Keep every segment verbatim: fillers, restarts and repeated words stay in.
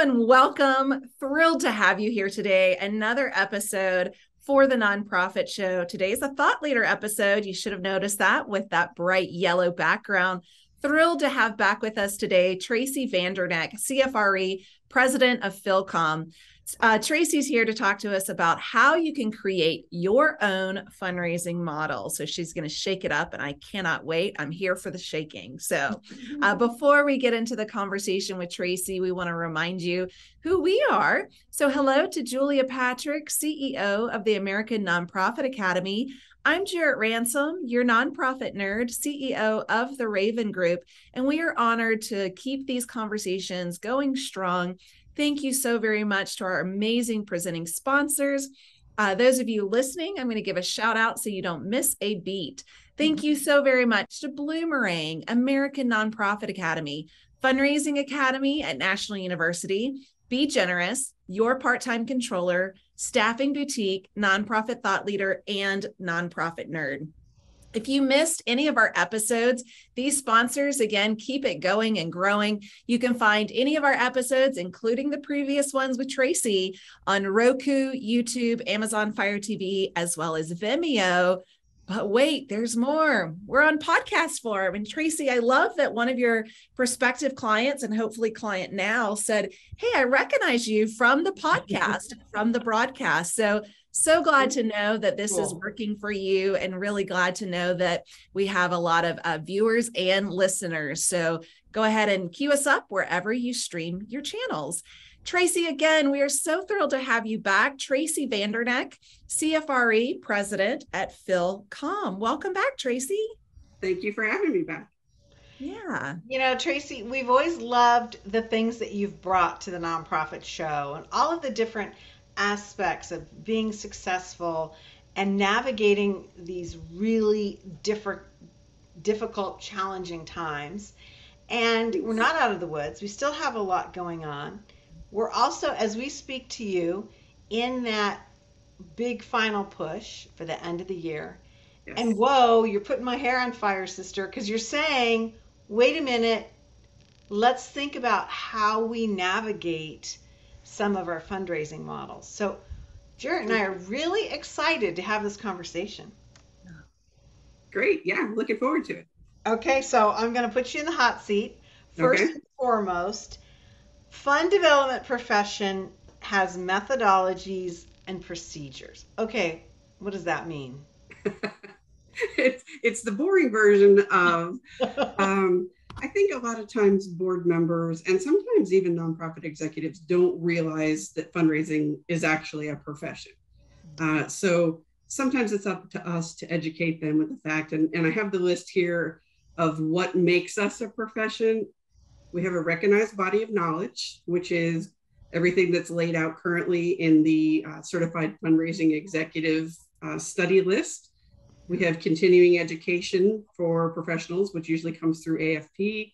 and welcome. Thrilled to have you here today. Another episode for the Nonprofit Show. Today's a Thought Leader episode. You should have noticed that with that bright yellow background. Thrilled to have back with us today, Tracy Vanderneck, C F R E, president of Phil com. Uh, Tracy's here to talk to us about how you can create your own fundraising model. So she's going to shake it up, and I cannot wait. I'm here for the shaking. So uh, before we get into the conversation with Tracy, we want to remind you who we are. So hello to Julia Patrick, C E O of the American Nonprofit Academy. I'm Jarrett Ransom, your Nonprofit Nerd, C E O of the Raven Group, and we are honored to keep these conversations going strong. Thank you so very much to our amazing presenting sponsors. Uh, those of you listening, I'm going to give a shout out so you don't miss a beat. Thank you so very much to Bloomerang, American Nonprofit Academy, Fundraising Academy at National University, Be Generous, Your Part-Time Controller, Staffing Boutique, Nonprofit Thought Leader, and Nonprofit Nerd. If you missed any of our episodes, these sponsors, again, keep it going and growing. You can find any of our episodes, including the previous ones with Tracy, on Roku, YouTube, Amazon Fire T V, as well as Vimeo. But wait, there's more. We're on podcast form. And Tracy, I love that one of your prospective clients and hopefully client now said, hey, I recognize you from the podcast, from the broadcast. So So glad to know that this cool. is working for you, and really glad to know that we have a lot of uh, viewers and listeners. So go ahead and queue us up wherever you stream your channels. Tracy, again, we are so thrilled to have you back. Tracy Vanderneck, C F R E president at Phil com. Welcome back, Tracy. Thank you for having me back. Yeah. You know, Tracy, we've always loved the things that you've brought to the Nonprofit Show and all of the different aspects of being successful and navigating these really different, difficult, challenging times. And we're not out of the woods. We still have a lot going on. We're also, as we speak to you, in that big final push for the end of the year. Yes. And whoa, you're putting my hair on fire, sister, because you're saying, wait a minute, let's think about how we navigate some of our fundraising models. So Jarrett and I are really excited to have this conversation. Great, yeah, I'm looking forward to it. Okay, so I'm gonna put you in the hot seat. First okay. and foremost, fund development profession has methodologies and procedures. Okay, what does that mean? it's, it's the boring version of, um, I think a lot of times board members and sometimes even nonprofit executives don't realize that fundraising is actually a profession. Uh, so sometimes it's up to us to educate them with the fact, and, and I have the list here of what makes us a profession. We have a recognized body of knowledge, which is everything that's laid out currently in the uh, Certified Fundraising Executive uh, Study List. We have continuing education for professionals, which usually comes through A F P.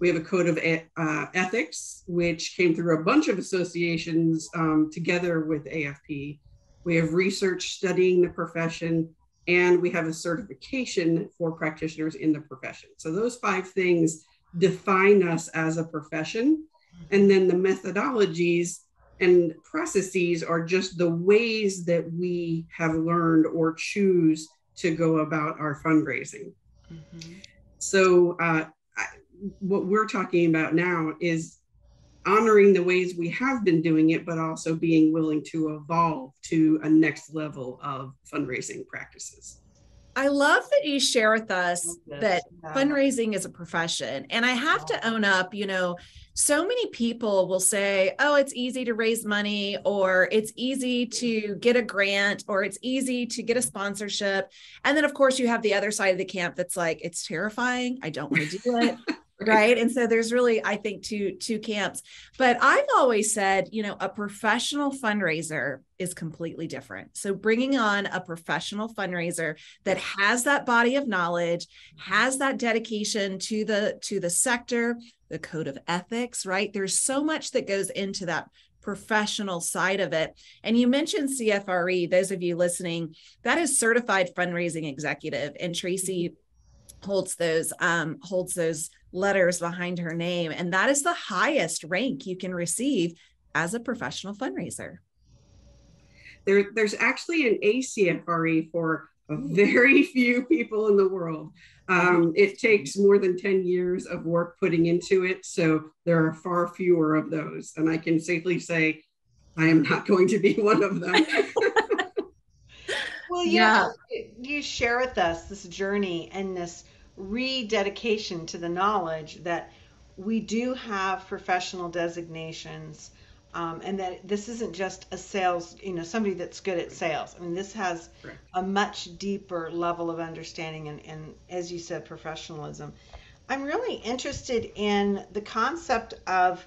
We have a code of uh, ethics, which came through a bunch of associations um, together with A F P. We have research studying the profession, and we have a certification for practitioners in the profession. So those five things define us as a profession. And then the methodologies and processes are just the ways that we have learned or choose to go about our fundraising. Mm-hmm. So uh, I, what we're talking about now is honoring the ways we have been doing it, but also being willing to evolve to a next level of fundraising practices. I love that you share with us that yeah. fundraising is a profession. And I have yeah. to own up, you know, so many people will say, oh, it's easy to raise money, or it's easy to get a grant, or it's easy to get a sponsorship. And then, of course, you have the other side of the camp that's like, it's terrifying. I don't want to do it. Right. And so there's really, I think, two, two camps. But I've always said, you know, a professional fundraiser is completely different. So bringing on a professional fundraiser that has that body of knowledge, has that dedication to the, to the sector, the code of ethics, right? There's so much that goes into that professional side of it. And you mentioned C F R E, those of you listening, that is Certified Fundraising Executive. And Tracy holds those, um, holds those letters behind her name. And that is the highest rank you can receive as a professional fundraiser? There, there's actually an A C F R E for very few people in the world. Um, it takes more than ten years of work putting into it. So there are far fewer of those. And I can safely say, I am not going to be one of them. Well, you yeah, know, you share with us this journey and this rededication to the knowledge that we do have professional designations, um, and that this isn't just a sales, you know, somebody that's good at sales. I mean, this has a much deeper level of understanding and, and as you said, professionalism. I'm really interested in the concept of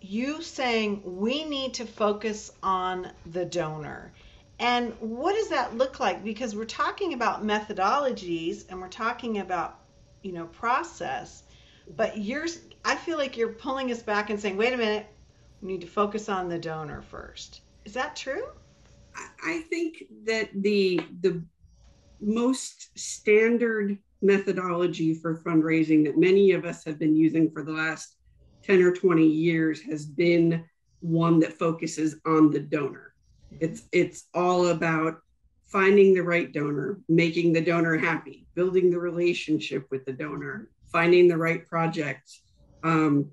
you saying we need to focus on the donor. And what does that look like? Because we're talking about methodologies and we're talking about, you know, process, but you're, I feel like you're pulling us back and saying, wait a minute, we need to focus on the donor first. Is that true? I think that the, the most standard methodology for fundraising that many of us have been using for the last ten or twenty years has been one that focuses on the donor. It's, it's all about finding the right donor, making the donor happy, building the relationship with the donor, finding the right project. Um,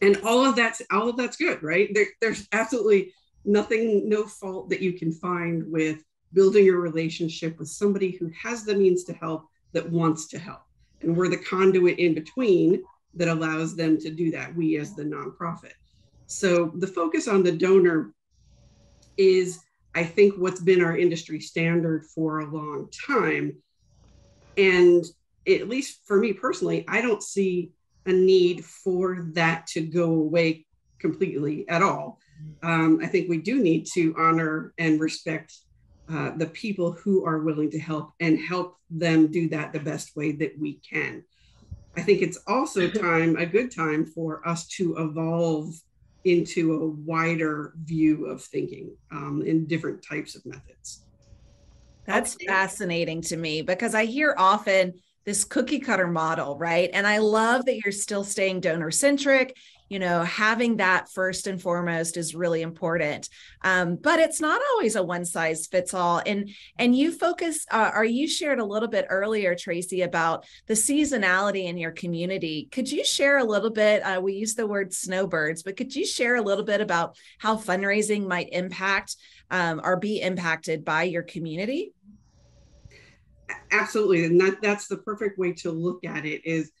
and all of that's, all of that's good, right? There, there's absolutely nothing, no fault that you can find with building a relationship with somebody who has the means to help, that wants to help. And we're the conduit in between that allows them to do that, we as the nonprofit. So the focus on the donor is, I think, what's been our industry standard for a long time. And at least for me personally, I don't see a need for that to go away completely at all. Um, I think we do need to honor and respect uh, the people who are willing to help and help them do that the best way that we can. I think it's also time, a good time for us to evolve into a wider view of thinking um, in different types of methods. That's fascinating to me because I hear often this cookie cutter model, right? And I love that you're still staying donor centric. You know, having that first and foremost is really important. Um, but it's not always a one size fits all. And, and you focus, uh, or you shared a little bit earlier, Tracy, about the seasonality in your community. Could you share a little bit, uh, we use the word snowbirds, but could you share a little bit about how fundraising might impact um, or be impacted by your community? Absolutely. And that, that's the perfect way to look at it is,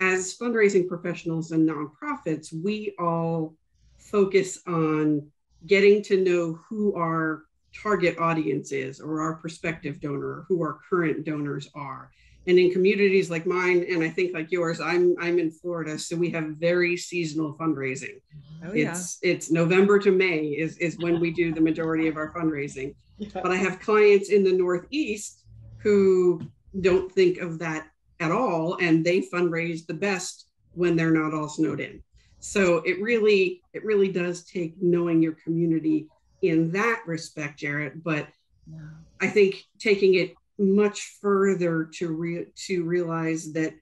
as fundraising professionals and nonprofits, we all focus on getting to know who our target audience is or our prospective donor, who our current donors are. And in communities like mine, and I think like yours, I'm I'm in Florida, so we have very seasonal fundraising. Oh, yeah. It's it's November to May is, is when we do the majority of our fundraising. But I have clients in the Northeast who don't think of that at all, and they fundraise the best when they're not all snowed in. So it really, it really does take knowing your community in that respect, Jarrett. But yeah. I think taking it much further to re to realize that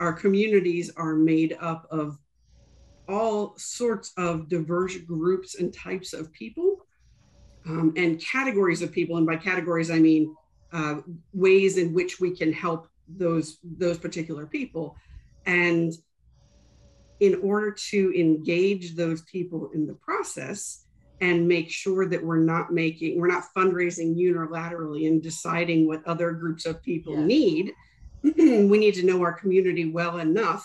our communities are made up of all sorts of diverse groups and types of people, um, and categories of people. And by categories, I mean uh, ways in which we can help those those particular people. And in order to engage those people in the process and make sure that we're not making we're not fundraising unilaterally and deciding what other groups of people yeah. need, we need to know our community well enough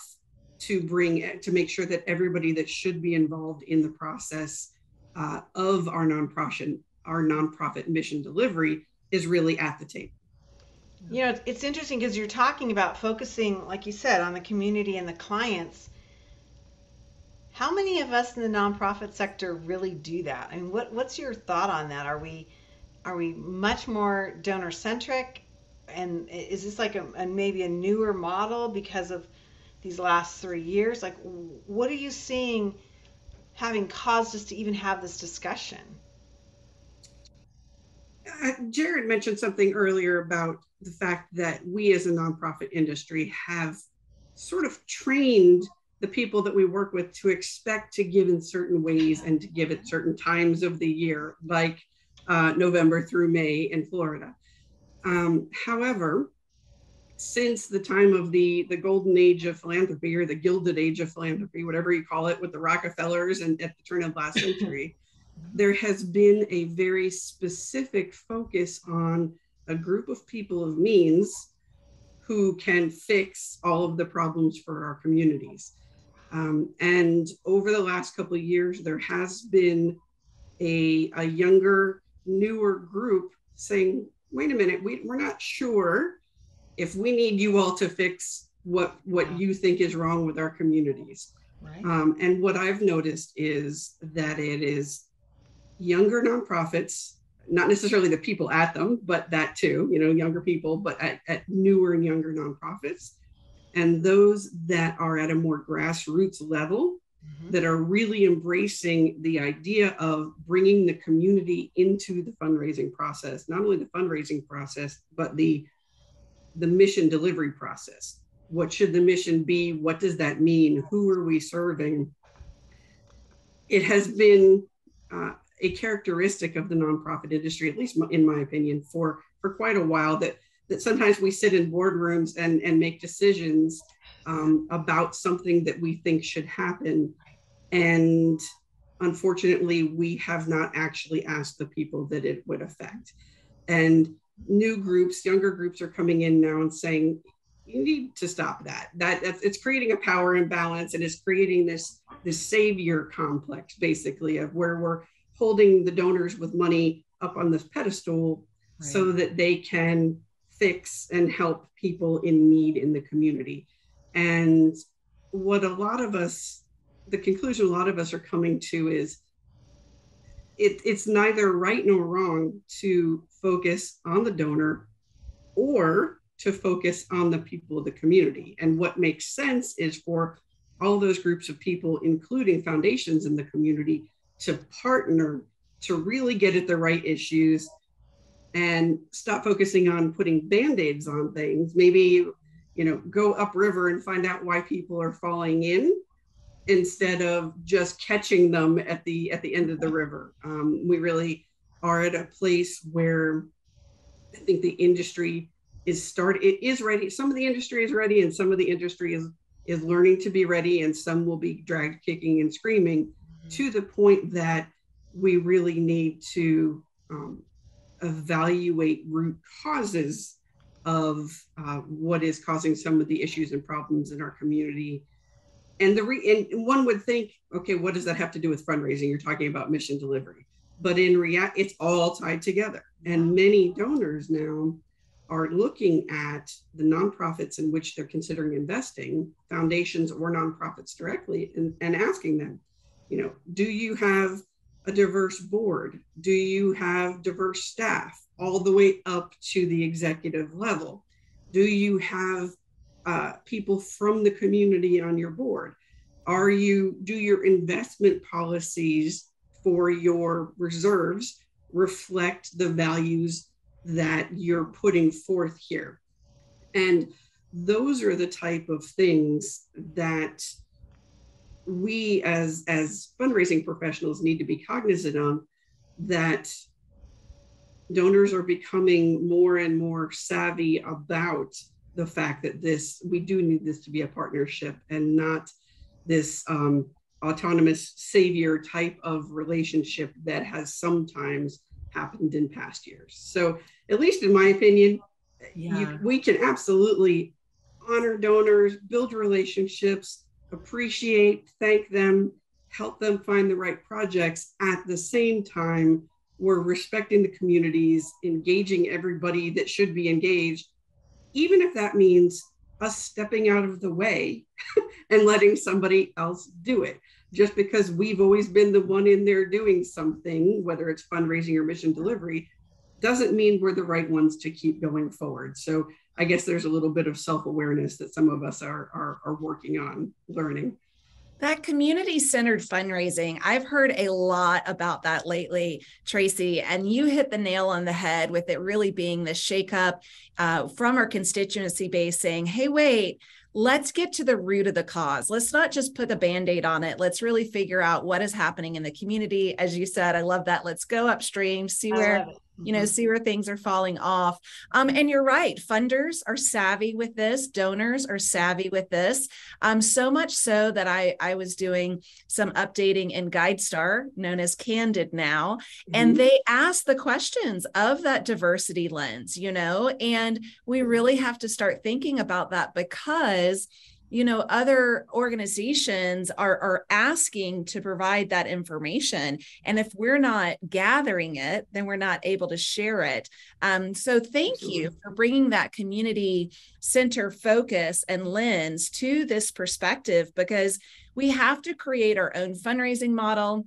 to bring to make sure that everybody that should be involved in the process uh, of our nonprofit our nonprofit mission delivery is really at the table. You know, it's interesting because you're talking about focusing, like you said, on the community and the clients. How many of us in the nonprofit sector really do that? I mean, what, what's your thought on that? Are we are we much more donor-centric? And is this like a, a maybe a newer model because of these last three years? Like, what are you seeing having caused us to even have this discussion? Uh, Jared mentioned something earlier about the fact that we as a nonprofit industry have sort of trained the people that we work with to expect to give in certain ways and to give at certain times of the year, like uh, November through May in Florida. Um, however, since the time of the, the golden age of philanthropy, or the gilded age of philanthropy, whatever you call it, with the Rockefellers and at the turn of last century, there has been a very specific focus on a group of people of means who can fix all of the problems for our communities. Um, and over the last couple of years, there has been a, a younger, newer group saying, wait a minute, we, we're not sure if we need you all to fix what, what you think is wrong with our communities. Right. Um, and what I've noticed is that it is younger nonprofits, not necessarily the people at them, but that too, you know, younger people, but at, at newer and younger nonprofits. And those that are at a more grassroots level, mm-hmm. that are really embracing the idea of bringing the community into the fundraising process, not only the fundraising process, but the, the mission delivery process. What should the mission be? What does that mean? Who are we serving? It has been uh, a characteristic of the nonprofit industry, at least in my opinion, for, for quite a while, that, that sometimes we sit in boardrooms and, and make decisions um, about something that we think should happen. And unfortunately, we have not actually asked the people that it would affect. And new groups, younger groups are coming in now and saying, you need to stop that. That that's, it's creating a power imbalance, and it's creating this, this savior complex, basically, of where we're holding the donors with money up on this pedestal, right. so that they can fix and help people in need in the community. And what a lot of us, the conclusion a lot of us are coming to is, it, it's neither right nor wrong to focus on the donor or to focus on the people of the community. And what makes sense is for all those groups of people, including foundations in the community, to partner, to really get at the right issues and stop focusing on putting Band-Aids on things. Maybe, you know, go upriver and find out why people are falling in instead of just catching them at the, at the end of the river. Um, we really are at a place where I think the industry is start, it is ready. Some of the industry is ready, and some of the industry is, is learning to be ready, and some will be dragged kicking and screaming, mm-hmm. to the point that we really need to um, evaluate root causes of uh, what is causing some of the issues and problems in our community. And the re and one would think, okay, what does that have to do with fundraising? You're talking about mission delivery, but in reality, it's all tied together. Yeah. And many donors now are looking at the nonprofits in which they're considering investing, foundations or nonprofits directly, and, and asking them, you know, do you have a diverse board? Do you have diverse staff all the way up to the executive level? Do you have uh, people from the community on your board? Are you, do your investment policies for your reserves reflect the values that you're putting forth here? And those are the type of things that we as, as fundraising professionals need to be cognizant of, that donors are becoming more and more savvy about the fact that this, we do need this to be a partnership and not this um, autonomous savior type of relationship that has sometimes happened in past years. So at least in my opinion, yeah. you, we can absolutely honor donors, build relationships, appreciate, thank them, help them find the right projects. At the same time, we're respecting the communities, engaging everybody that should be engaged, even if that means us stepping out of the way and letting somebody else do it. Just because we've always been the one in there doing something, whether it's fundraising or mission delivery, doesn't mean we're the right ones to keep going forward. So I guess there's a little bit of self-awareness that some of us are, are, are working on learning. That community-centered fundraising, I've heard a lot about that lately, Tracy, and you hit the nail on the head with it really being this shakeup uh, from our constituency base saying, hey, wait, let's get to the root of the cause. Let's not just put a Band-Aid on it. Let's really figure out what is happening in the community. As you said, I love that. Let's go upstream, see where, mm-hmm. you know, see where things are falling off. Um, and you're right. Funders are savvy with this. Donors are savvy with this. Um, so much so that I, I was doing some updating in GuideStar, known as Candid now, mm-hmm. and they asked the questions of that diversity lens, you know, and we really have to start thinking about that because you know, other organizations are, are asking to provide that information. And if we're not gathering it, then we're not able to share it. Um, so thank Absolutely. You for bringing that community center focus and lens to this perspective, because we have to create our own fundraising model.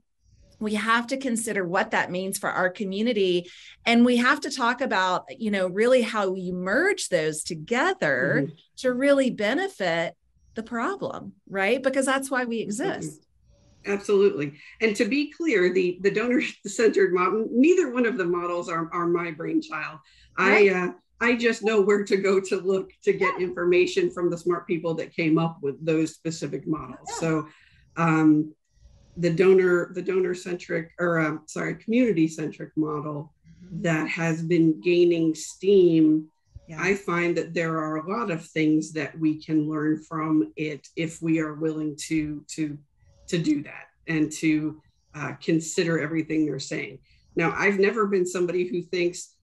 We have to consider what that means for our community. And we have to talk about, you know, really how we merge those together mm-hmm. to really benefit the problem, right? Because that's why we exist. Absolutely. And to be clear, the, the donor-centered model, neither one of the models are, are my brainchild. Right. I uh, I just know where to go to look to get yeah. information from the smart people that came up with those specific models. Yeah. So um, the donor, the donor-centric, or uh, sorry, community-centric model mm-hmm. that has been gaining steam. Yeah. I find that there are a lot of things that we can learn from it if we are willing to to to do that and to uh, consider everything they're saying. Now, I've never been somebody who thinks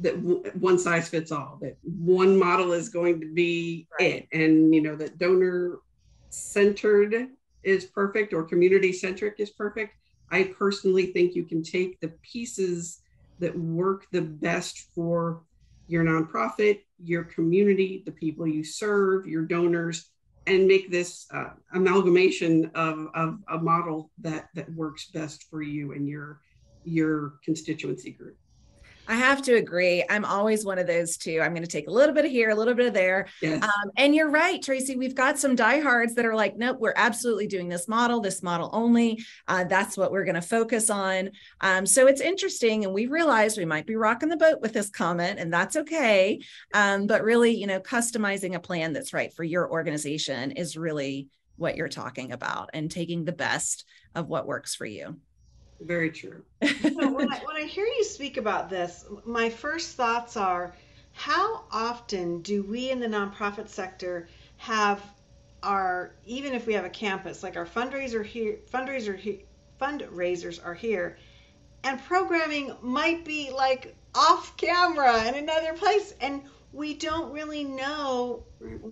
that w- one size fits all, that one model is going to be right. it, and you know that donor-centered is perfect or community-centric is perfect. I personally think you can take the pieces that work the best for your nonprofit, your community, the people you serve, your donors, and make this uh, amalgamation of, of a model that, that works best for you and your, your constituency group. I have to agree. I'm always one of those too. I'm going to take a little bit of here, a little bit of there. Yes. Um, and you're right, Tracy, we've got some diehards that are like, nope, we're absolutely doing this model, this model only. Uh, that's what we're going to focus on. Um, so it's interesting. And we realize we might be rocking the boat with this comment, and that's okay. Um, but really, you know, customizing a plan that's right for your organization is really what you're talking about, and taking the best of what works for you. Very true. You know, when, I, when I hear you speak about this, my first thoughts are, how often do we in the nonprofit sector have our, even if we have a campus, like our fundraiser here, fundraiser here, fundraisers are here, and programming might be like off camera in another place, and we don't really know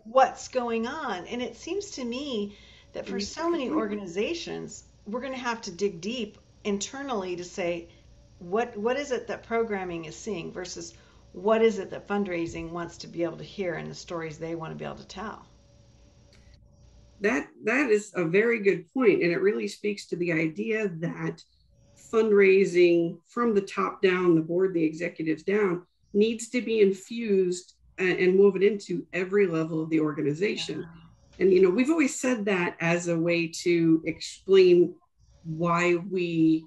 what's going on. And it seems to me that for so many organizations, we're going to have to dig deep internally to say, what what is it that programming is seeing versus what is it that fundraising wants to be able to hear and the stories they want to be able to tell? That that is a very good point, and it really speaks to the idea that fundraising from the top down, the board, the executives down, needs to be infused and, and woven into every level of the organization. Yeah. And you know, we've always said that as a way to explain why we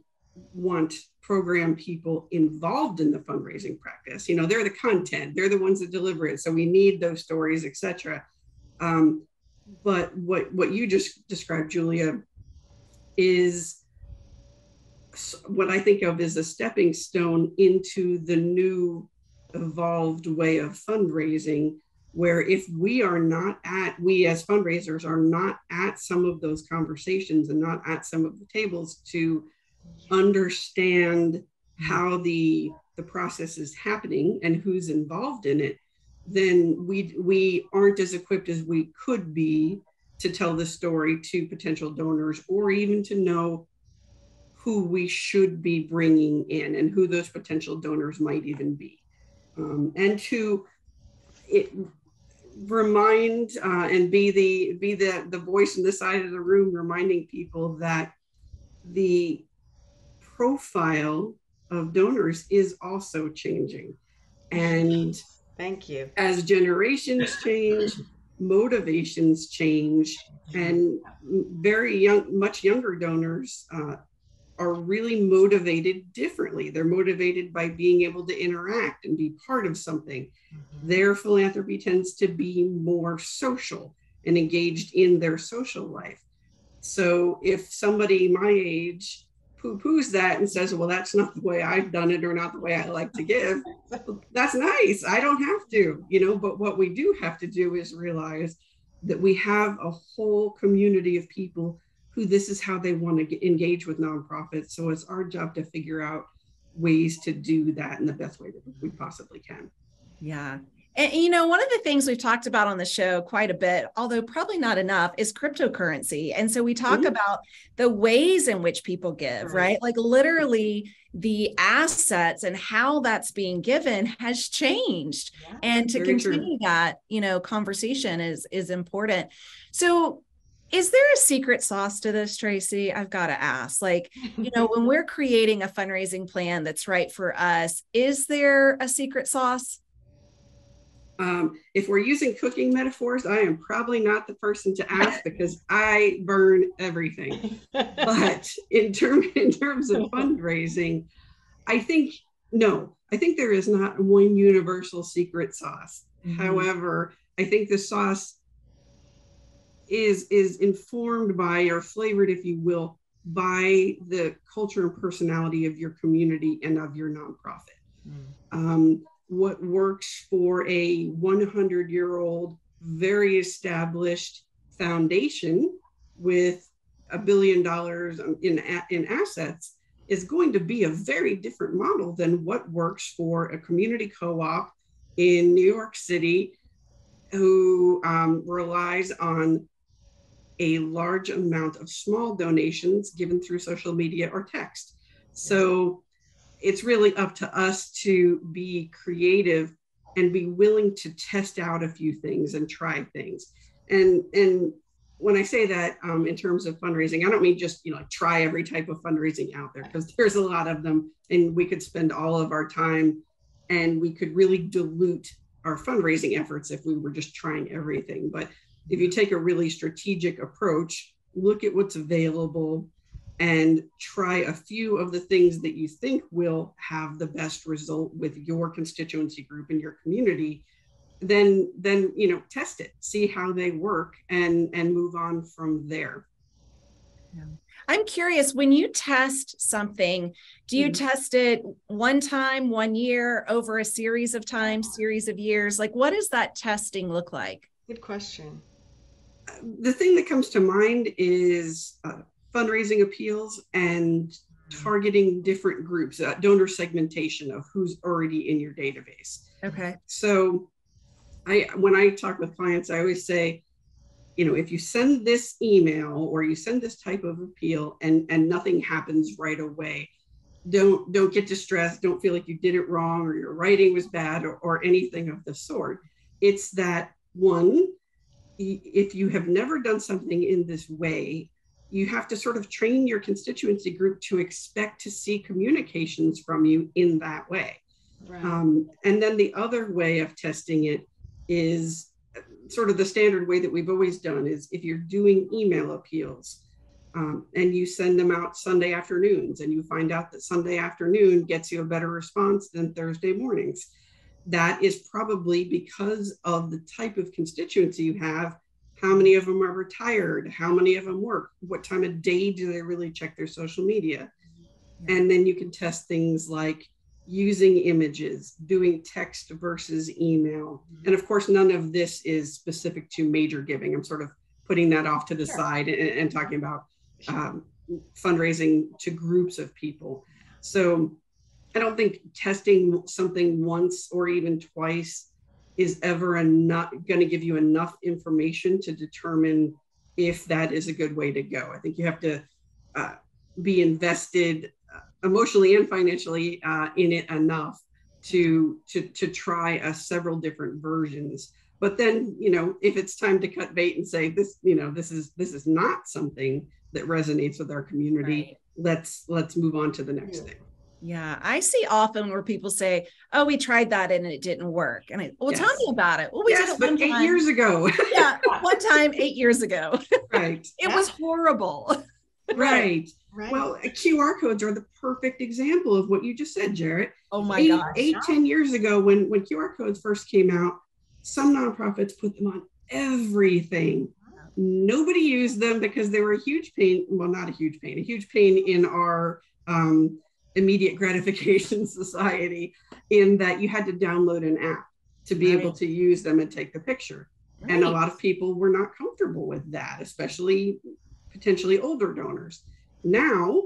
want program people involved in the fundraising practice. You know, they're the content, they're the ones that deliver it. So we need those stories, et cetera. Um, but what, what you just described, Julia, is what I think of as a stepping stone into the new evolved way of fundraising, where if we are not at, we as fundraisers are not at some of those conversations and not at some of the tables to understand how the, the process is happening and who's involved in it, then we, we aren't as equipped as we could be to tell the story to potential donors, or even to know who we should be bringing in and who those potential donors might even be. Um, and to it, remind uh, and be the be the the voice in the side of the room reminding people that the profile of donors is also changing, and thank you as generations change, motivations change, and very young much younger donors uh, are really motivated differently. They're motivated by being able to interact and be part of something. Mm-hmm. Their philanthropy tends to be more social. and engaged in their social life. So if somebody my age poo-poos that and says, well, that's not the way I've done it or not the way I like to give, that's nice. I don't have to, you know, but what we do have to do is realize that we have a whole community of people who this is how they want to get, engage with nonprofits. So it's our job to figure out ways to do that in the best way that we possibly can. Yeah. And, you know, one of the things we've talked about on the show quite a bit, although probably not enough, is cryptocurrency. And so we talk mm-hmm. about the ways in which people give, right? Like literally the assets and how that's being given has changed. Yeah, and to continue true. that, you know, conversation is, is important. So is there a secret sauce to this, Tracy? I've got to ask, like, you know, when we're creating a fundraising plan that's right for us, is there a secret sauce? Um, if we're using cooking metaphors, I am probably not the person to ask because I burn everything. But in, term, in terms of fundraising, I think, no, I think there is not one universal secret sauce. Mm-hmm. However, I think the sauce is, is informed by, or flavored, if you will, by the culture and personality of your community and of your nonprofit. Mm. Um, what works for a hundred-year-old, very established foundation with a billion dollars in, in assets is going to be a very different model than what works for a community co-op in New York City who um, relies on a large amount of small donations given through social media or text. So it's really up to us to be creative and be willing to test out a few things and try things. And, and when I say that um, in terms of fundraising, I don't mean just, you know, try every type of fundraising out there, because there's a lot of them and we could spend all of our time and we could really dilute our fundraising efforts if we were just trying everything. But if you take a really strategic approach, look at what's available, and try a few of the things that you think will have the best result with your constituency group and your community, then, then you know, test it, see how they work, and, and move on from there. Yeah. I'm curious, when you test something, do you mm-hmm. test it one time, one year, over a series of times, series of years? Like, what does that testing look like? Good question. The thing that comes to mind is uh, fundraising appeals and targeting different groups, uh, donor segmentation of who's already in your database. Okay. So I, when I talk with clients, I always say, you know, if you send this email or you send this type of appeal and, and nothing happens right away, don't, don't get distressed. Don't feel like you did it wrong or your writing was bad or, or anything of the sort. It's that one, if you have never done something in this way, you have to sort of train your constituency group to expect to see communications from you in that way. Right. Um, and then the other way of testing it is sort of the standard way that we've always done is if you're doing email appeals um, and you send them out Sunday afternoons and you find out that Sunday afternoon gets you a better response than Thursday mornings. That is probably because of the type of constituency you have. How many of them are retired? How many of them work? What time of day do they really check their social media? Yeah. And then you can test things like using images, doing text versus email. Mm-hmm. And of course, none of this is specific to major giving. I'm sort of putting that off to the sure. side and, and talking about sure. um, fundraising to groups of people. So I don't think testing something once or even twice is ever not going to give you enough information to determine if that is a good way to go. I think you have to uh, be invested uh, emotionally and financially uh, in it enough to, to, to try uh, several different versions. But then, you know, if it's time to cut bait and say this, you know, this is, this is not something that resonates with our community. Right. Let's, let's move on to the next yeah. thing. Yeah, I see often where people say, "Oh, we tried that and it didn't work." And I, well, yes. tell me about it. Well, we yes, did it one eight time. years ago. yeah, one time eight years ago. Right. It yeah. was horrible. Right. Right. Well, Q R codes are the perfect example of what you just said, Jarrett. Oh my eight, gosh. Eight, no. ten years ago, when when Q R codes first came out, some nonprofits put them on everything. Nobody used them because they were a huge pain. Well, not a huge pain, a huge pain in our um, immediate gratification society, in that you had to download an app to be right. able to use them and take the picture. Right. And a lot of people were not comfortable with that, especially potentially older donors. Now,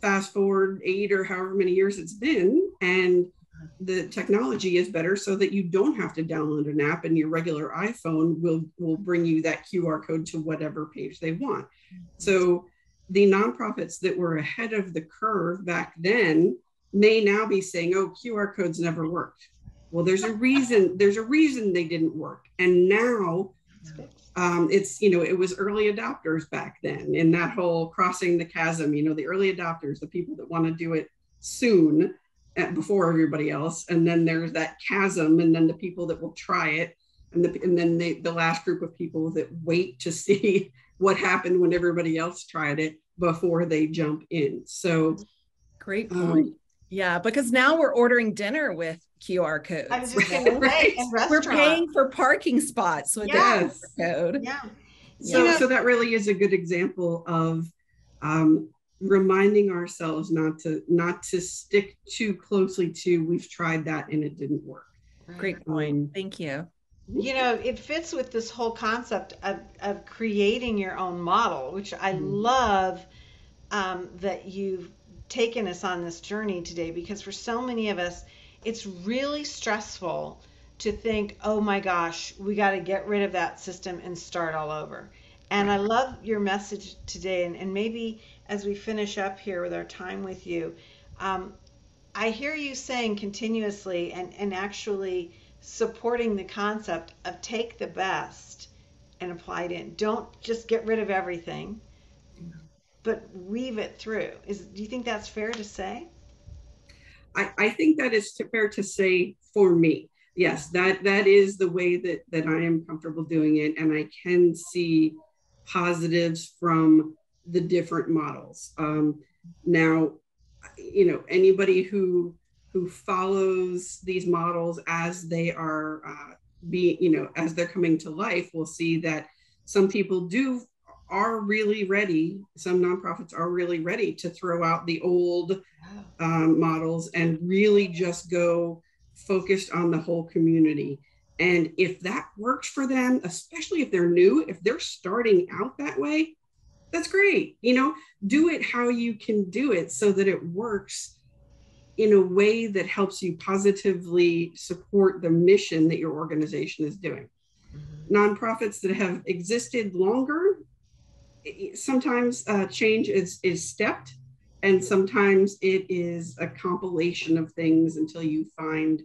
fast forward eight or however many years it's been, and the technology is better so that you don't have to download an app, and your regular iPhone will, will bring you that Q R code to whatever page they want. So the nonprofits that were ahead of the curve back then may now be saying, oh, Q R codes never worked. Well, there's a reason, there's a reason they didn't work. And now um, it's, you know, it was early adopters back then, in that whole crossing the chasm, you know, the early adopters, the people that want to do it soon before everybody else. And then there's that chasm, and then the people that will try it. And, the, and then the, the last group of people that wait to see what happened when everybody else tried it before they jump in. So great point. Um, yeah, because now we're ordering dinner with Q R codes. I was just going to say, in restaurants. We're paying for parking spots with yes. the Q R code. Yeah. So, you know, so that really is a good example of um, reminding ourselves not to not to stick too closely to we've tried that and it didn't work. Great point. Um, Thank you. You know, it fits with this whole concept of, of creating your own model, which I mm-hmm. love um, that you've taken us on this journey today, because for so many of us, it's really stressful to think, oh my gosh, we got to get rid of that system and start all over. And I love your message today. And, and maybe as we finish up here with our time with you, um, I hear you saying continuously and, and actually supporting the concept of take the best and apply it in. Don't just get rid of everything, but weave it through. Is, do you think that's fair to say? I, I think that is fair to say for me. Yes, that, that is the way that, that I am comfortable doing it. And I can see positives from the different models. Um, now, you know, anybody who, who follows these models as they are uh, being, you know, as they're coming to life, will see that some people do are really ready. Some nonprofits are really ready to throw out the old um, models and really just go focused on the whole community. And if that works for them, especially if they're new, if they're starting out that way, that's great. You know, do it how you can do it so that it works in a way that helps you positively support the mission that your organization is doing. Mm-hmm. Nonprofits that have existed longer, sometimes uh, change is, is stepped, and sometimes it is a compilation of things until you find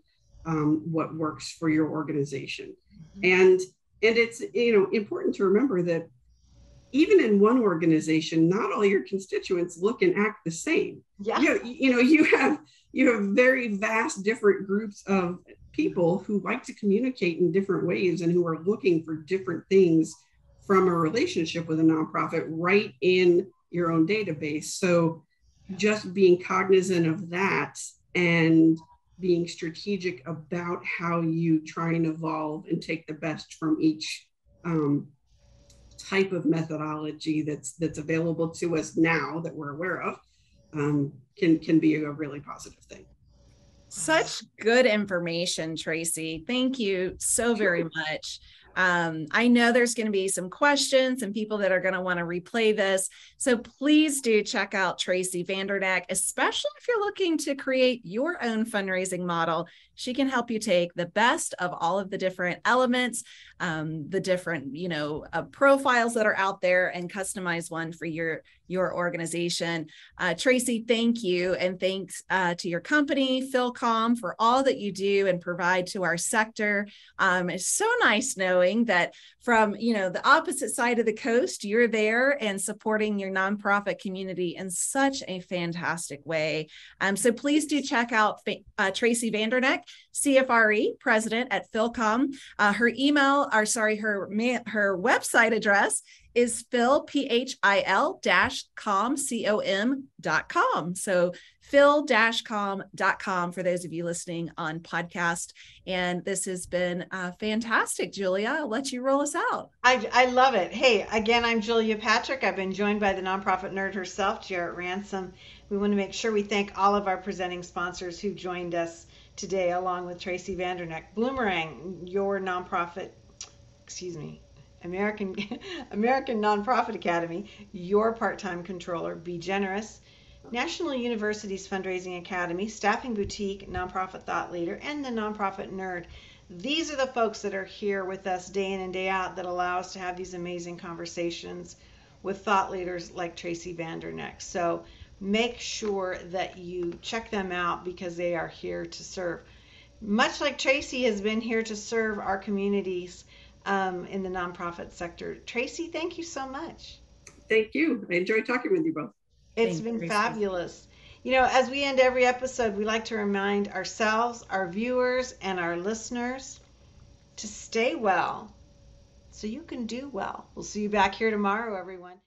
um, what works for your organization. Mm-hmm. And, and it's, you know, important to remember that even in one organization, not all your constituents look and act the same. Yeah. You know, you know, you have, you have very vast different groups of people who like to communicate in different ways and who are looking for different things from a relationship with a nonprofit right in your own database. So just being cognizant of that and being strategic about how you try and evolve and take the best from each um, type of methodology that's that's available to us now that we're aware of um, can, can be a really positive thing. Such good information, Tracy. Thank you so very much. Um, I know there's going to be some questions and people that are going to want to replay this. So please do check out Tracy Vanderneck, especially if you're looking to create your own fundraising model. She can help you take the best of all of the different elements, um, the different, you know, uh, profiles that are out there, and customize one for your, your organization. Uh, Tracy, thank you. And thanks uh, to your company, Phil dot com, for all that you do and provide to our sector. Um, it's so nice knowing that from, you know, the opposite side of the coast, you're there and supporting your nonprofit community in such a fantastic way. Um, so please do check out uh, Tracy Vanderneck, C F R E president at Phil dot com. Uh, her email, or sorry, her her website address is Phil, P H I L dash com, C O M dot com. So Phil dash com dot com for those of you listening on podcast. And this has been uh, fantastic, Julia. I'll let you roll us out. I, I love it. Hey, again, I'm Julia Patrick. I've been joined by the Nonprofit Nerd herself, Jarrett Ransom. We want to make sure we thank all of our presenting sponsors who joined us today, along with Tracy Vanderneck, Bloomerang, Your Nonprofit, excuse me, American, American Nonprofit Academy, Your Part-Time Controller, Be Generous, National University's Fundraising Academy, Staffing Boutique, Nonprofit Thought Leader, and the Nonprofit Nerd. These are the folks that are here with us day in and day out that allow us to have these amazing conversations with thought leaders like Tracy Vanderneck. So make sure that you check them out because they are here to serve. Much like Tracy has been here to serve our communities um, in the nonprofit sector. Tracy, thank you so much. Thank you. I enjoyed talking with you both. It's been fabulous. You know, as we end every episode, we like to remind ourselves, our viewers, and our listeners to stay well so you can do well. We'll see you back here tomorrow, everyone.